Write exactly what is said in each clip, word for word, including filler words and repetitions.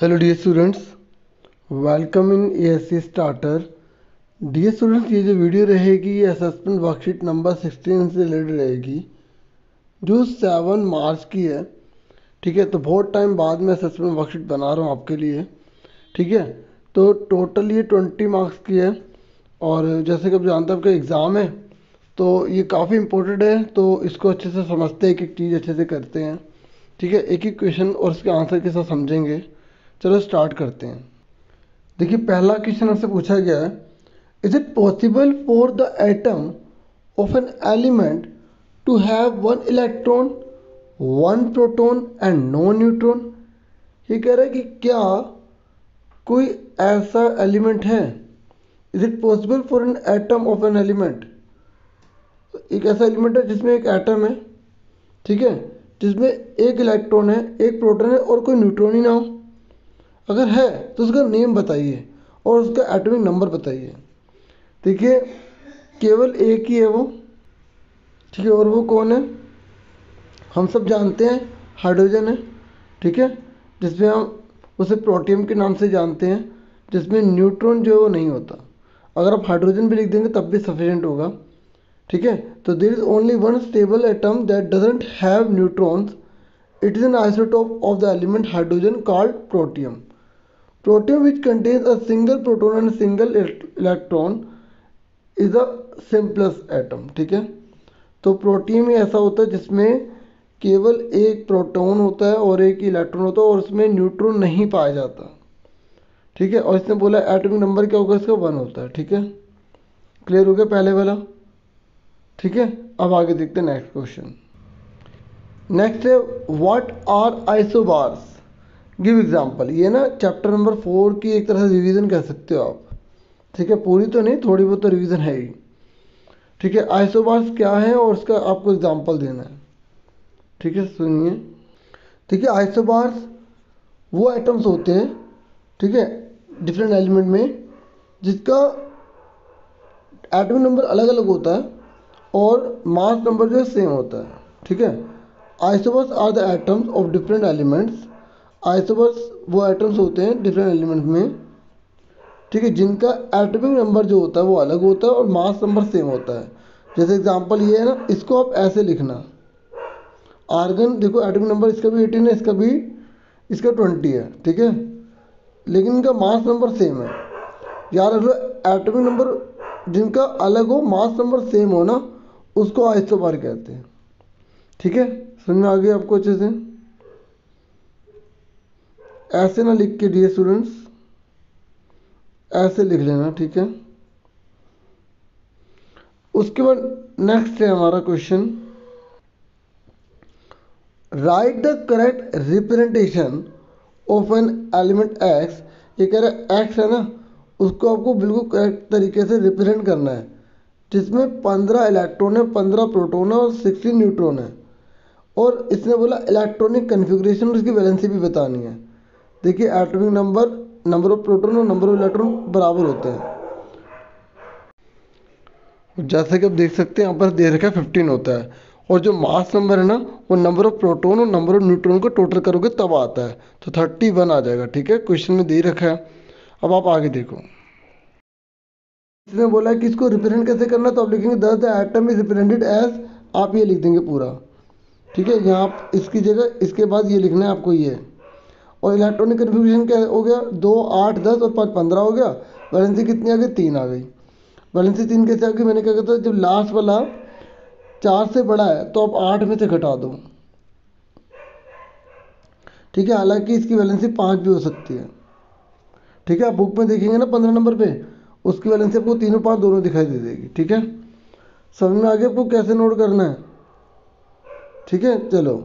Hello dear students, welcome in ASC starter. Dear students, ये जो video रहेगी ये असेसमेंट वर्कशीट नंबर सिक्सटीन से रिलेटेड रहेगी जो सेवन मार्च की है। ठीक है, तो बहुत टाइम बाद में असेसमेंट वर्कशीट बना रहा हूँ आपके लिए। ठीक है, तो टोटल ये ट्वेंटी मार्क्स की है और जैसे कि आप जानते हैं आपका एग्ज़ाम है तो ये काफ़ी इम्पोर्टेंट है, तो इसको अच्छे से समझते हैं, एक एक चीज़ अच्छे से करते हैं। ठीक है, एक एक क्वेश्चन और उसके आंसर के साथ समझेंगे। चलो स्टार्ट करते हैं। देखिए, पहला क्वेश्चन आपसे पूछा गया है, is it possible for the atom of an element to have one electron, one proton and no neutron. ये कह रहा है कि क्या कोई ऐसा एलिमेंट है, is it possible for an atom of an element. एक ऐसा एलिमेंट है जिसमें एक एटम है, ठीक है, जिसमें एक इलेक्ट्रॉन है, एक प्रोटॉन है और कोई न्यूट्रॉन ही ना हो। अगर है तो उसका नेम बताइए और उसका एटॉमिक नंबर बताइए। देखिए, केवल एक ही है वो, ठीक है, और वो कौन है, हम सब जानते हैं हाइड्रोजन है। ठीक है, जिसमें हम उसे प्रोटियम के नाम से जानते हैं, जिसमें न्यूट्रॉन जो है वो नहीं होता। अगर आप हाइड्रोजन भी लिख देंगे तब भी सफिशेंट होगा। ठीक है, तो there is only one stable atom that doesn't have neutrons, it is an isotope of the element hydrogen called protium. Protium, which contains a single proton and a single electron, is the simplest atom। ठीक है, तो protium ही ऐसा होता है जिसमें केवल एक proton होता है और एक इलेक्ट्रॉन होता है और उसमें न्यूट्रॉन नहीं पाया जाता। ठीक है, और इसने बोला एटॉमिक नंबर क्या होगा, इसका वन होता है। ठीक है, क्लियर हो गया पहले वाला। ठीक है, अब आगे देखते हैं नेक्स्ट क्वेश्चन। नेक्स्ट है, what are isobars, give example. ये ना चैप्टर नंबर फोर की एक तरह से रिवीजन कर सकते हो आप। ठीक है, पूरी तो नहीं, थोड़ी बहुत तो रिवीजन है ही। ठीक है, आइसोबार्स क्या है और उसका आपको एग्जाम्पल देना है। ठीक है, सुनिए। ठीक है, आइसोबार्स वो आइटम्स होते हैं, ठीक है, डिफरेंट एलिमेंट में जिसका एटॉमिक नंबर अलग अलग होता है और मास नंबर जो है सेम होता है। ठीक है, isobars are the atoms of different elements. Isobars वो एटम्स होते हैं डिफरेंट एलिमेंट्स में, ठीक है, जिनका एटॉमिक नंबर जो होता है वो अलग होता है और मास नंबर सेम होता है। जैसे एग्जांपल ये है ना, इसको आप ऐसे लिखना, आर्गन देखो एटॉमिक नंबर इसका भी एटीन है, इसका भी इसका ट्वेंटी है। ठीक है, लेकिन इनका मास नंबर सेम है। याद रख लो, एटॉमिक नंबर जिनका अलग हो, मास नंबर सेम हो ना, उसको आइसोबार कहते हैं। ठीक है, समझ में आ गया आपको अच्छे से, ऐसे ना लिख के डियर स्टूडेंट्स, ऐसे लिख लेना। ठीक है, उसके बाद नेक्स्ट है हमारा question, write the correct representation of an element X. ये कह रहा है एक्स है ना, उसको आपको बिल्कुल करेक्ट तरीके से रिप्रेजेंट करना है, जिसमें पंद्रह इलेक्ट्रॉन है, पंद्रह प्रोटॉन है और सिक्सटीन न्यूट्रॉन है, और इसने बोला इलेक्ट्रॉनिक कन्फिग्रेशन, उसकी वैलेंसी भी बतानी है। देखिए, atomic number, number of proton और नंबर ऑफ इलेक्ट्रॉन बराबर होते हैं। जैसे कि आप देख सकते हैं यहाँ पर दे रखा है फिफ्टीन होता है, और जो मास नंबर है ना वो नंबर ऑफ प्रोटॉन और नंबर ऑफ न्यूट्रॉन को टोटल करोगे तब आता है, तो थर्टी वन आ जाएगा। ठीक है, क्वेश्चन में दे रखा है। अब आप आगे देखो, इसने बोला है कि इसको रिप्रेजेंट कैसे करना, तो आप लिखेंगे the atom is represented as, आप ये लिख देंगे पूरा। ठीक है, यहाँ इसकी जगह इसके बाद ये लिखना है आपको, ये। और इलेक्ट्रॉनिक कन्फिग्रेशन क्या हो गया, दो आठ दस और पाँच पंद्रह हो गया। वैलेंसी कितनी आ गई, तीन आ गई। वैलेंसी तीन कैसे आ गई, मैंने क्या कहा था, जब लास्ट वाला चार से बड़ा है तो आप आठ में से घटा दो। ठीक है, हालांकि इसकी वैलेंसी पाँच भी हो सकती है। ठीक है, आप बुक में देखेंगे ना पंद्रह नंबर पे, उसकी वैलेंसी आपको तीन और पाँच दोनों दिखाई दे देगी। ठीक है, समझ में आ गया आपको कैसे नोट करना है। ठीक है, चलो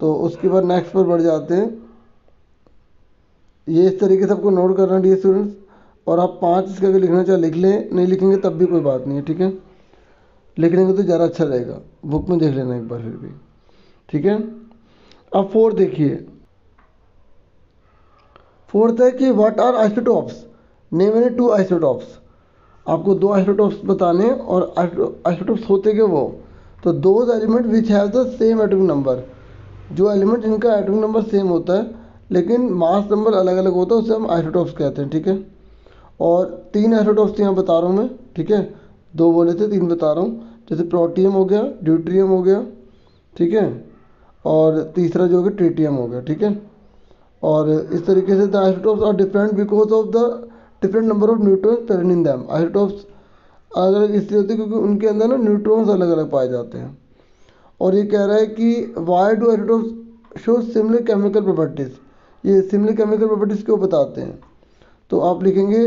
तो उसके बाद नेक्स्ट पर बढ़ जाते हैं। ये इस तरीके से आपको नोट करना है डियर स्टूडेंट्स, और आप पाँच इसका भी लिखना चाहे लिख लें, नहीं लिखेंगे तब भी कोई बात नहीं है। ठीक है, लिख लेंगे तो ज़्यादा अच्छा रहेगा, बुक में देख लेना एक बार फिर भी। ठीक है, अब फोर्थ देखिए, फोर्थ है कि what are isotopes, name any two isotopes. आपको दो आइसोटॉप्स बताने हैं और आइसोटॉप्स होते क्या वो, तो those element which have the same atomic number, जो एलिमेंट जिनका एटॉमिक नंबर सेम होता है लेकिन मास नंबर अलग अलग होता है, उसे हम आइसोटॉप्स कहते हैं। ठीक है, और तीन आइसोटॉप्स यहाँ बता रहा हूँ मैं। ठीक है, दो बोले थे, तीन बता रहा हूँ। जैसे प्रोटियम हो गया, ड्यूट्रियम हो गया, ठीक है, और तीसरा जो है ट्रिटियम हो गया। ठीक है, और इस तरीके से the isotopes are different because of the different number of neutrons present in them. Isotopes अलग अलग इसलिए होते हैं क्योंकि उनके अंदर ना न्यूट्रॉन्स अलग अलग पाए जाते हैं। और ये कह रहा है कि why do isotopes show similar chemical properties, ये सिमिलर केमिकल प्रॉपर्टीज क्यों बताते हैं। तो आप लिखेंगे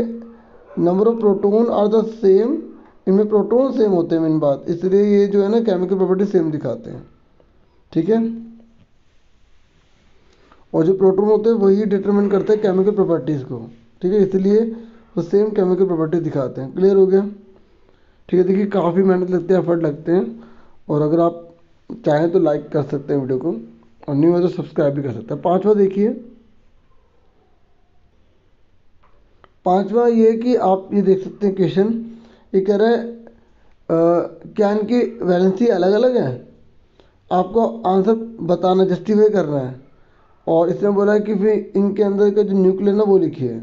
number of proton are the same, इनमें प्रोटोन सेम होते हैं मेन बात, इसलिए ये जो है ना केमिकल प्रॉपर्टी सेम दिखाते हैं। ठीक है, और जो प्रोटोन होते हैं वही डिटरमिन करते हैं केमिकल प्रॉपर्टीज़ को। ठीक है, इसलिए वो सेम केमिकल प्रॉपर्टी दिखाते हैं। क्लियर हो गया। ठीक है, देखिए काफ़ी मेहनत लगती है, एफर्ट लगते हैं, और अगर आप चाहें तो लाइक कर सकते हैं वीडियो को, और न्यू है तो सब्सक्राइब भी कर सकते हैं। पाँचवा देखिए, पाँचवा ये है कि आप ये देख सकते हैं क्वेश्चन, ये कह रहे हैं क्या इनकी वैलेंसी अलग अलग है। आपको आंसर बताना, जस्टिफाई करना है, और इसने बोला है कि फिर इनके अंदर का जो न्यूक्लियर ना वो लिखिए।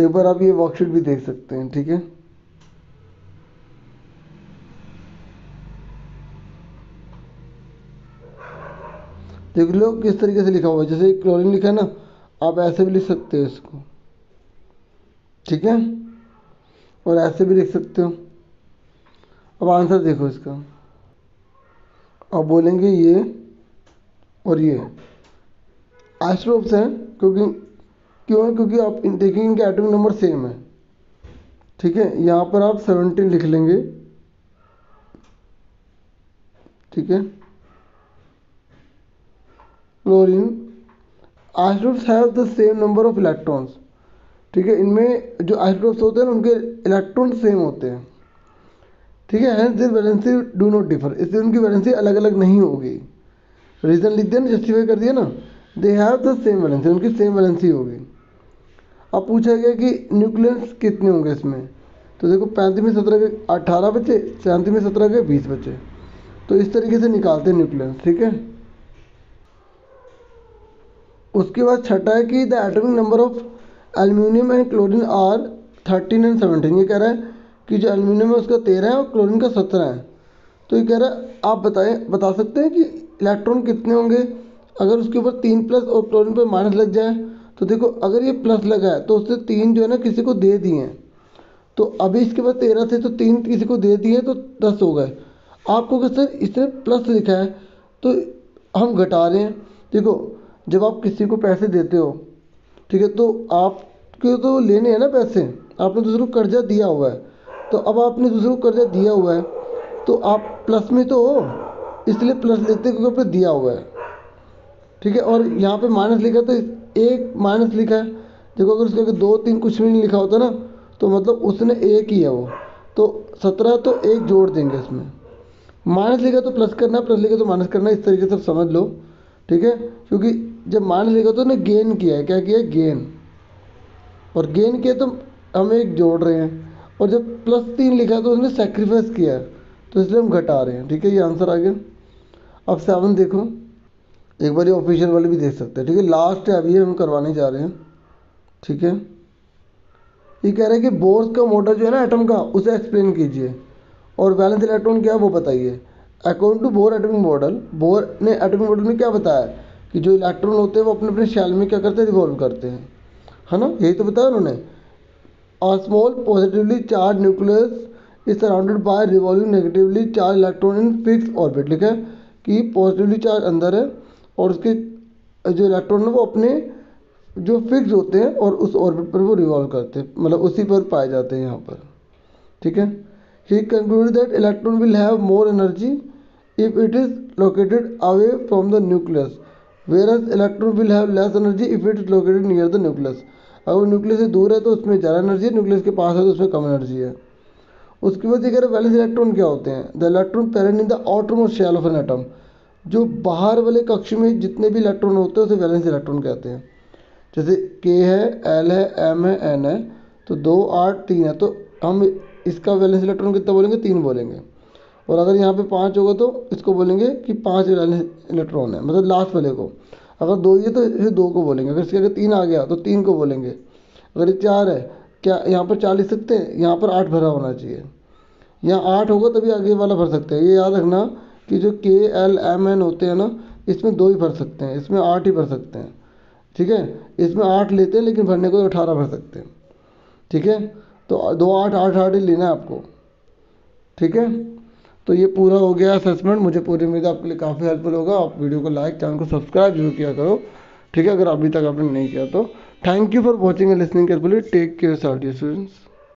एक बार आप ये वर्कशीट भी देख सकते हैं। ठीक है, देख लो किस तरीके से लिखा हुआ है। जैसे क्लोरीन लिखा है ना, आप ऐसे भी लिख सकते हो इसको। ठीक है, और ऐसे भी लिख सकते हो। अब आंसर देखो इसका, अब बोलेंगे ये और ये आइसोटॉप्स हैं, क्योंकि क्यों है क्योंकि आप देखेंगे इनके एटॉमिक नंबर सेम है। ठीक है, यहाँ पर आप सत्रह लिख लेंगे। ठीक है, chlorine isotopes have the same number of electrons. ठीक है, इनमें जो आइसोटॉप्स होते हैं ना उनके इलेक्ट्रॉन सेम होते हैं। ठीक है, hence their valency do not differ, इसलिए उनकी वैलेंसी अलग अलग नहीं होगी। रीज़न लिख दिया ना, जस्टिफाई कर दिया ना, they have the same valency, उनकी सेम वैलेंसी होगी। अब पूछा गया कि न्यूक्लियस कितने होंगे इसमें, तो देखो पैंतीस में सत्रह के अट्ठारह बचे, सैंतीस में सत्रह के बीस बचे, तो इस तरीके से निकालते हैं न्यूक्लियस। ठीक है, उसके बाद छठा है कि the atomic number of aluminium and chlorine are thirteen and seventeen. ये कह रहा है कि जो एल्यूमिनियम है उसका तेरह है और क्लोरीन का सत्रह है। तो ये कह रहा है आप बताएं बता सकते हैं कि इलेक्ट्रॉन कितने होंगे अगर उसके ऊपर तीन प्लस और क्लोरीन पर माइनस लग जाए। तो देखो अगर ये प्लस लगा है तो उससे तीन जो है ना किसी को दे दिए हैं, तो अभी इसके बाद तेरह थे तो तीन किसी को दे दिए तो दस हो गए। आपको कह सर इसने प्लस लिखा है तो हम घटा रहे हैं। देखो जब आप किसी को पैसे देते हो, ठीक है, तो आपके तो लेने हैं ना पैसे, आपने दूसरों को कर्जा दिया हुआ है, तो अब आपने दूसरों को कर्जा दिया हुआ है तो आप प्लस में तो हो, इसलिए प्लस लेते क्योंकि आपने दिया हुआ है। ठीक है, और यहाँ पे माइनस लिखा है तो एक माइनस लिखा है। देखो अगर उसके दो तीन कुछ भी नहीं लिखा होता ना तो मतलब उसने एक ही है वो, तो सत्रह तो एक जोड़ देंगे इसमें। माइनस लिखा तो प्लस करना, प्लस लिखा तो माइनस करना, इस तरीके से समझ लो। ठीक है, क्योंकि जब माइनस लिखा तो ना गेन किया है, क्या किया है, गेन, और गेन किया तो हम एक जोड़ रहे हैं, और जब प्लस तीन लिखा तो उसने सेक्रीफाइस किया है तो इसलिए हम घटा रहे हैं। ठीक है, ये आंसर आ गया। अब सेवन देखो, एक बार ये ऑफिशियल वाले भी देख सकते हैं। ठीक है, लास्ट है अभी, हम करवाने जा रहे हैं। ठीक है, ये कह रहे हैं कि बोर्स का मॉडल जो है ना एटम का, उसे एक्सप्लेन कीजिए और बैलेंस इलेक्ट्रॉन क्या है वो बताइए। According to Bohr atomic model, Bohr ने एटॉमिक मॉडल में क्या बताया कि जो इलेक्ट्रॉन होते हैं वो अपने अपने शैल में क्या करते हैं, रिवॉल्व करते हैं, है ना, यही तो बताया उन्होंने। A small positively charge nucleus is surrounded by revolving negatively charge electron in fix orbit. लिखा है कि पॉजिटिवली चार्ज अंदर है और उसके जो इलेक्ट्रॉन है वो अपने जो फिक्स होते हैं और उस ऑर्बिट पर वो रिवॉल्व करते हैं, मतलब उसी पर पाए जाते हैं यहाँ पर। ठीक है, he concluded that electron will have more energy if it is located away from the nucleus, whereas electron will have less energy if it is located near the nucleus. अगर वो न्यूक्लियस से दूर है तो उसमें ज़्यादा energy है, nucleus के पास है तो उसमें कम एनर्जी है। उसके बाद ये कह रहे हैं वैलेंस इलेक्ट्रॉन क्या होते हैं, the electron present in the outermost shell of an atom. जो बाहर वाले कक्ष में जितने भी इलेक्ट्रॉन होते हैं उसे वैलेंस इलेक्ट्रॉन कहते हैं। जैसे के है, एल है, एम है, एन है, तो दो आठ तीन है, तो हम इसका वैलेंस इलेक्ट्रॉन कितना बोलेंगे, तीन बोलेंगे, और अगर यहाँ पे पाँच होगा तो इसको बोलेंगे कि पाँच वैलेंस इलेक्ट्रॉन है, मतलब लास्ट वाले को। अगर दो ही है तो इसे दो को बोलेंगे, अगर इसके अगर तीन आ गया तो तीन को बोलेंगे, अगर ये चार है क्या यहाँ पर चार लिख सकते हैं, यहाँ पर आठ भरा होना चाहिए, यहाँ आठ होगा तभी आगे वाला भर सकते हैं। ये याद रखना कि जो के एल एम एन होते हैं ना इसमें दो ही भर सकते हैं, इसमें आठ ही भर सकते हैं, ठीक है। इसमें आठ लेते हैं लेकिन भरने को अठारह भर सकते हैं, ठीक है। तो दो आठ आठ आठ ही लेना है आपको, ठीक है। तो ये पूरा हो गया असेसमेंट। मुझे पूरी उम्मीद है आपके लिए काफ़ी हेल्पफुल होगा। आप वीडियो को लाइक, चैनल को सब्सक्राइब जरूर किया करो, ठीक है, अगर अभी तक आपने नहीं किया तो। Thank you for watching and listening carefully. Take care dear students.